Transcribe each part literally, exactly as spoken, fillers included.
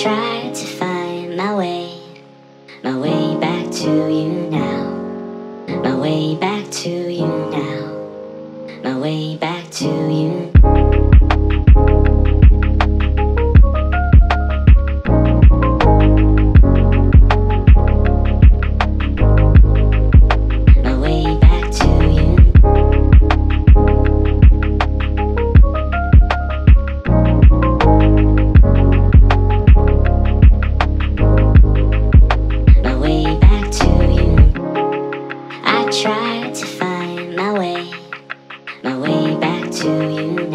Tried to find my way, my way back to you now, my way back to you now, my way back to you. Tried to find my way, my way back to you.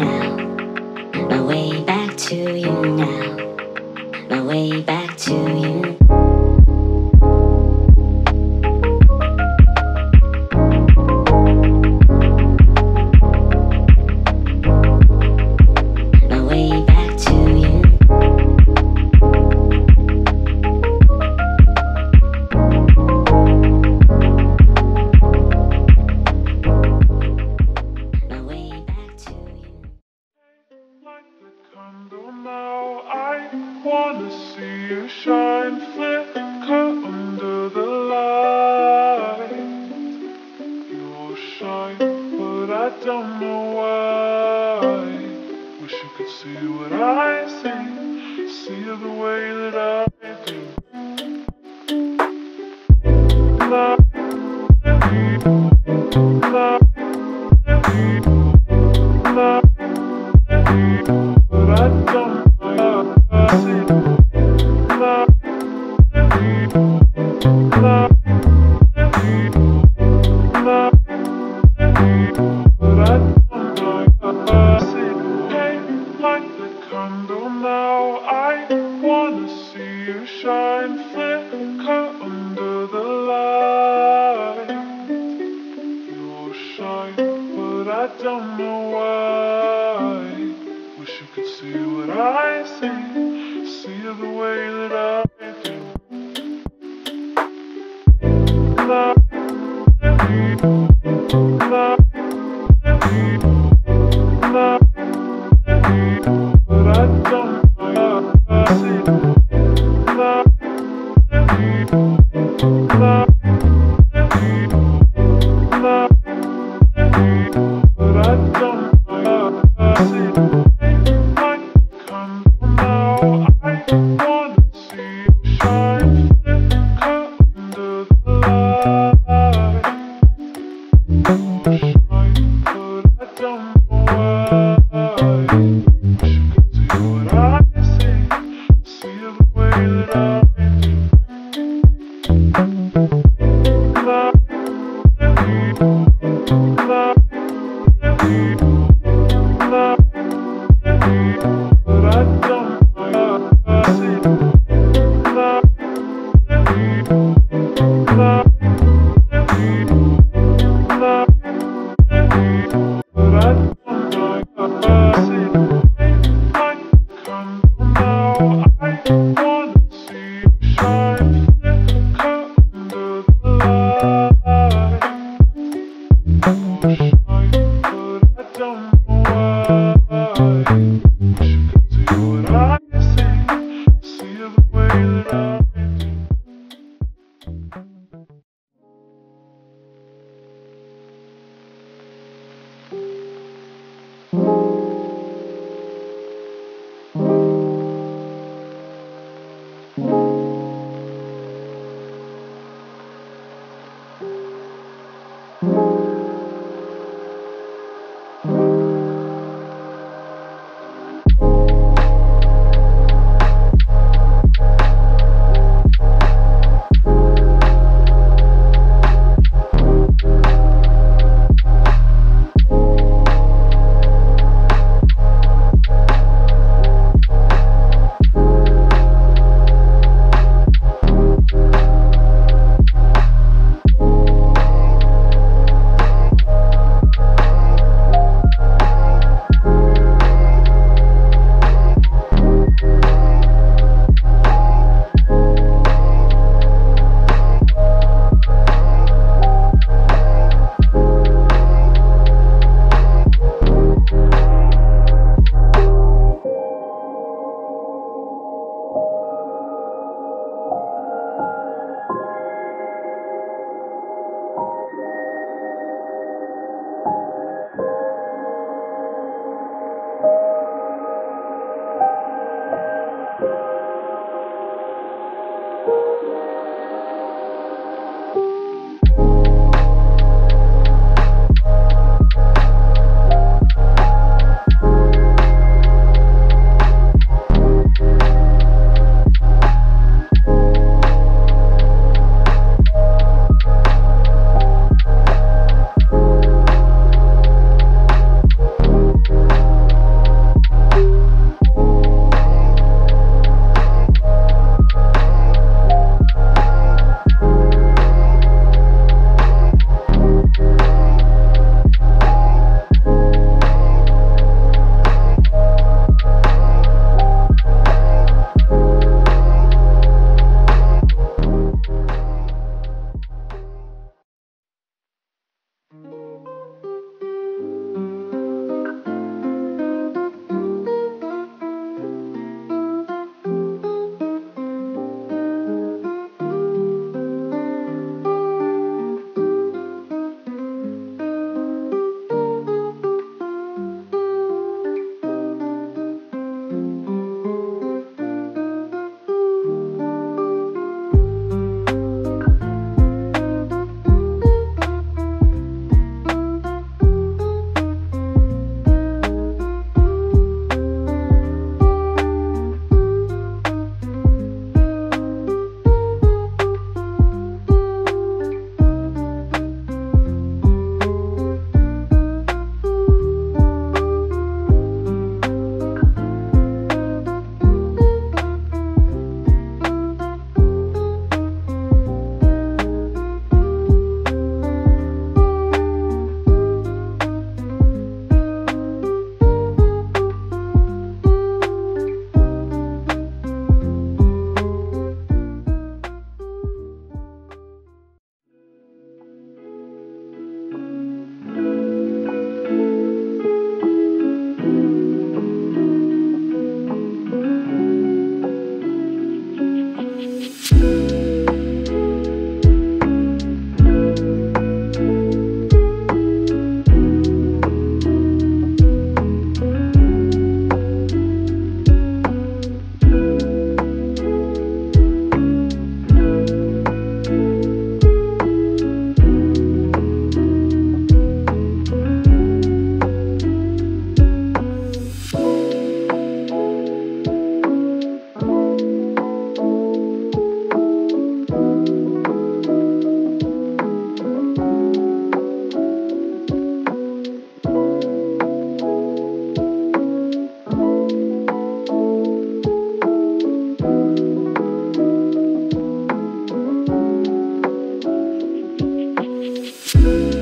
Music.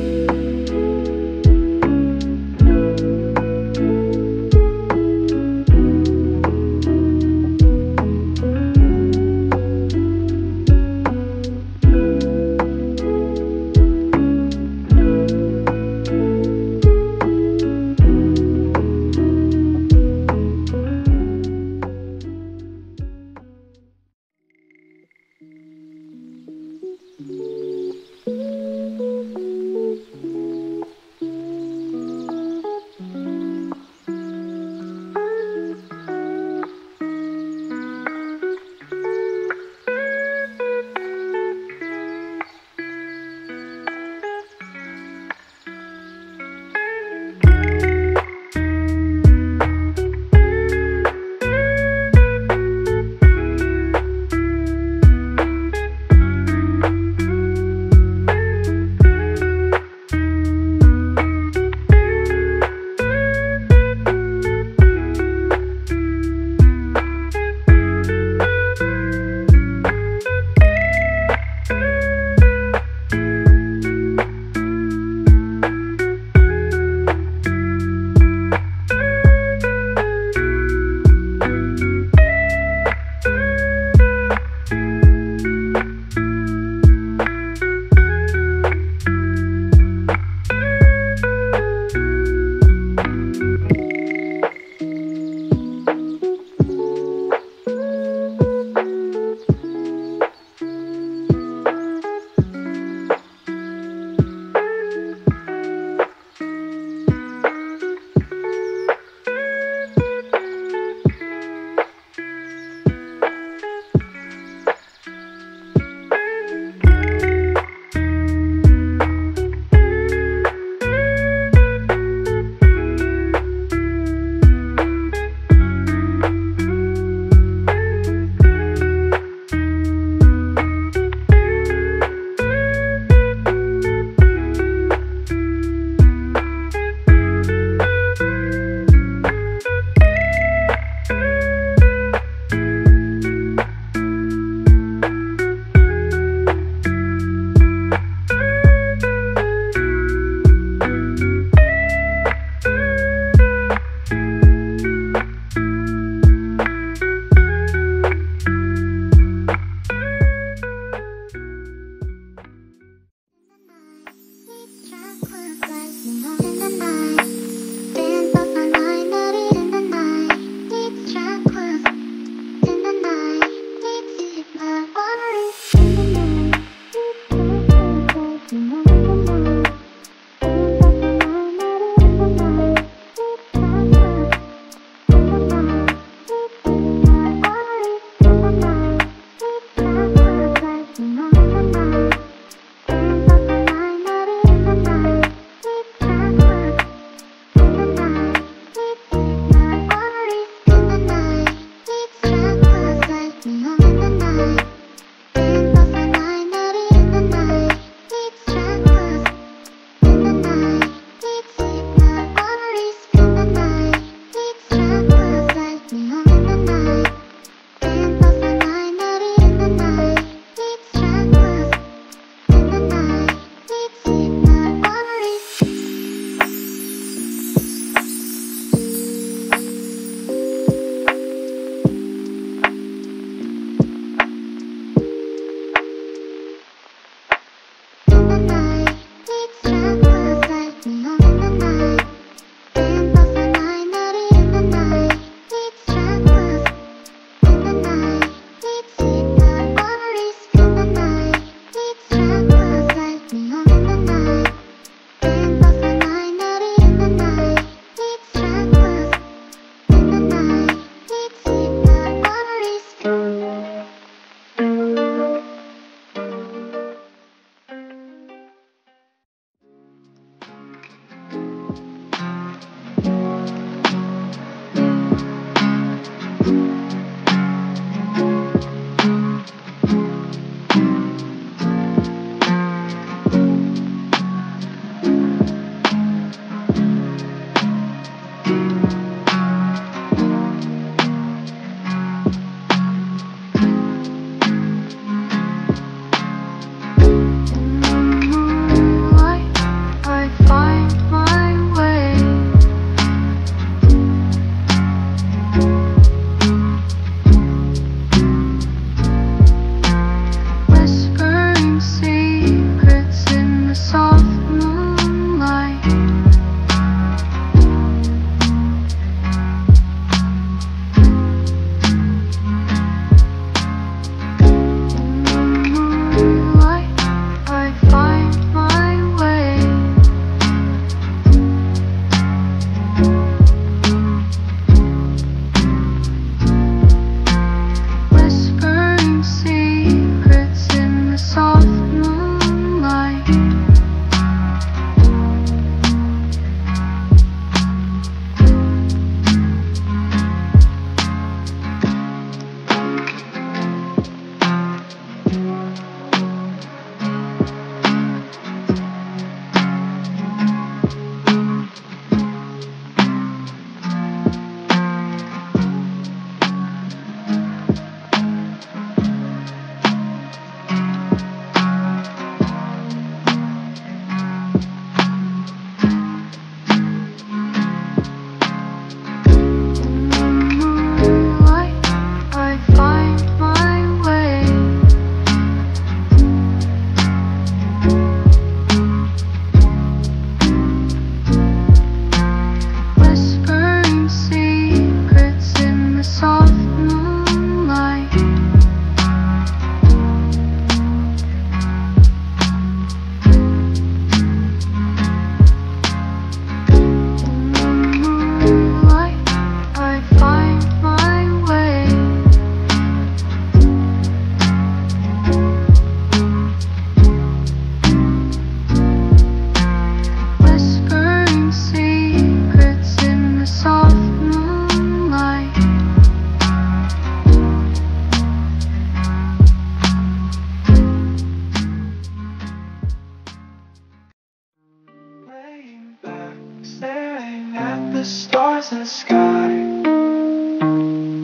the stars in the sky.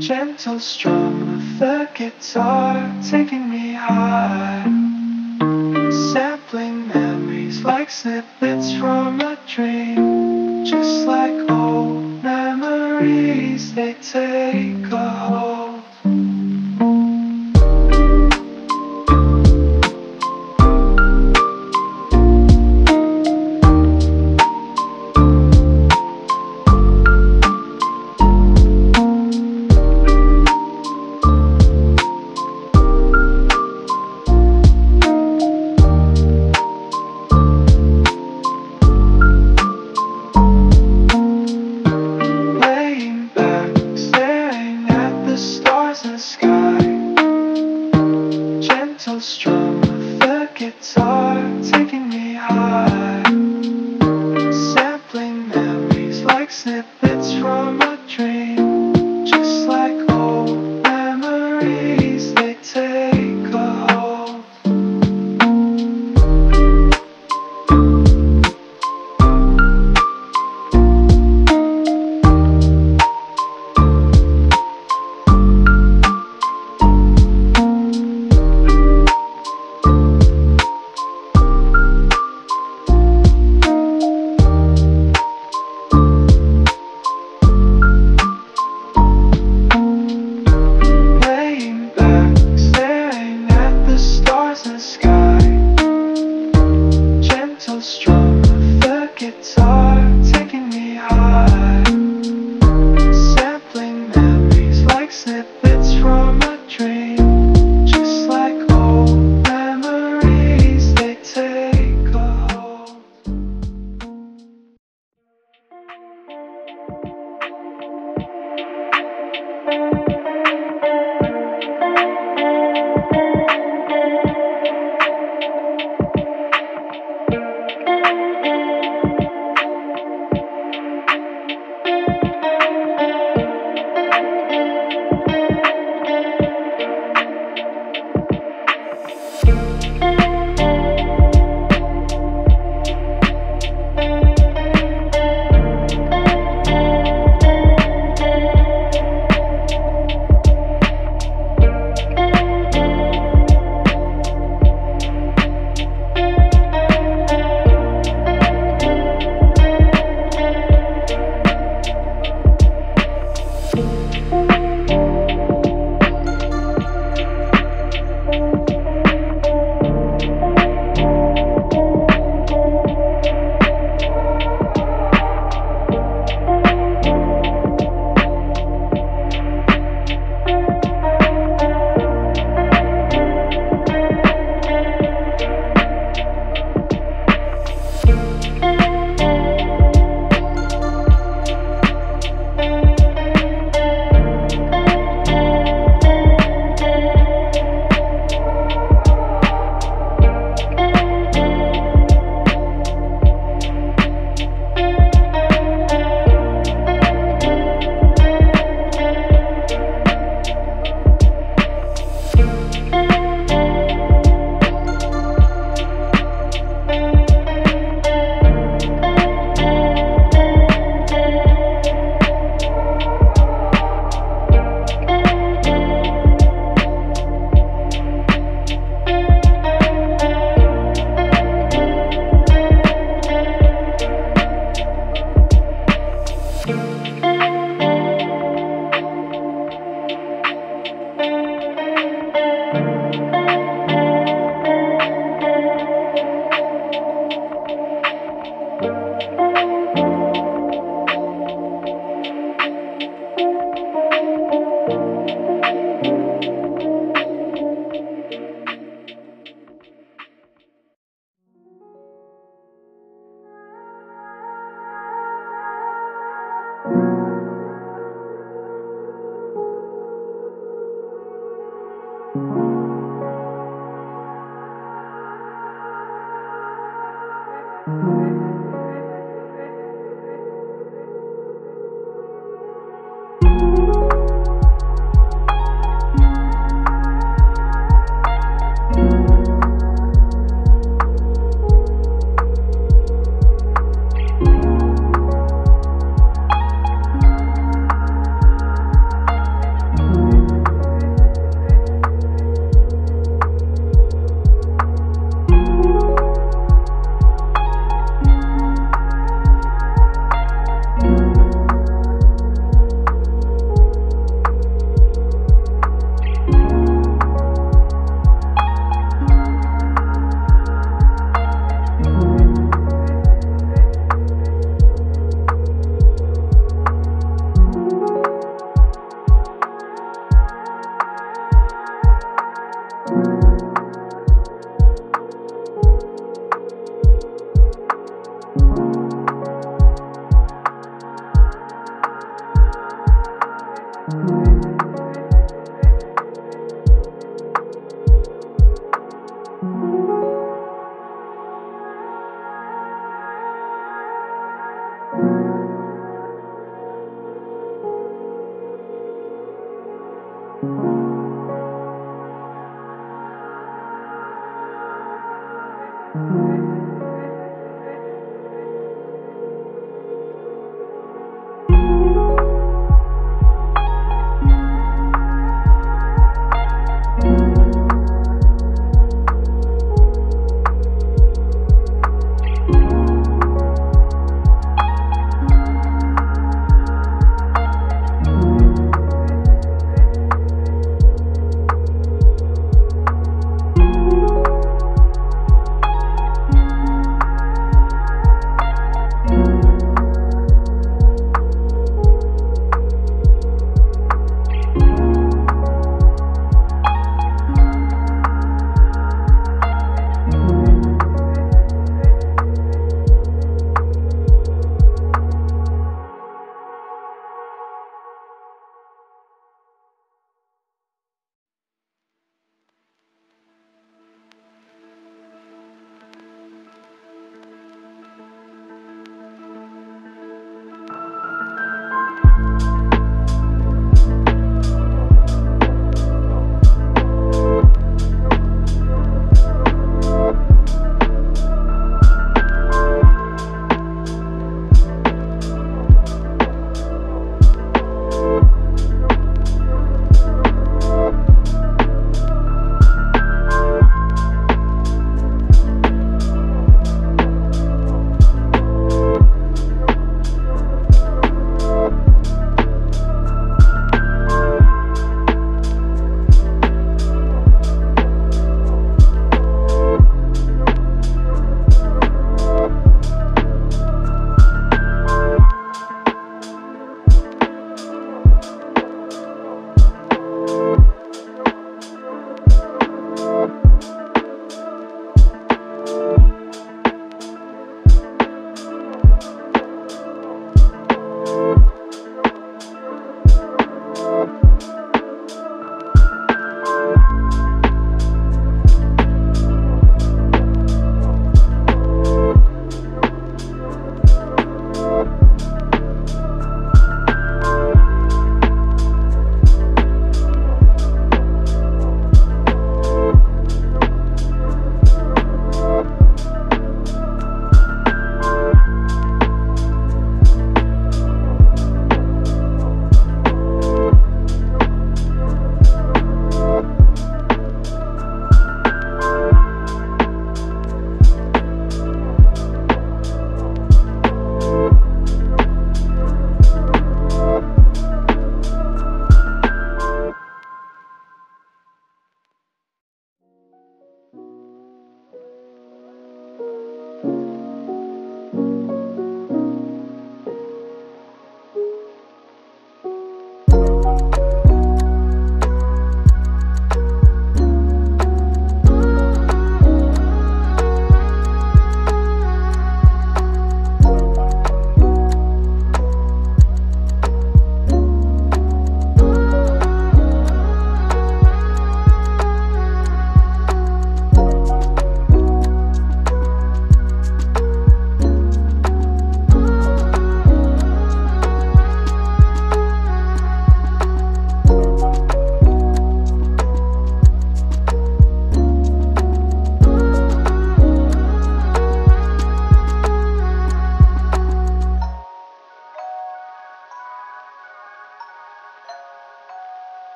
Gentle strum of the guitar, taking me high. Sampling memories like snippets from a dream. Just like old memories, they take a hold. Strum of the guitar, taking me high. Sampling memories like snippets from a dream. Just like old memories, they take a hold. Strum of the guitar, taking me high. Sampling memories like snippets from a dream. Just like old memories, they take a hold.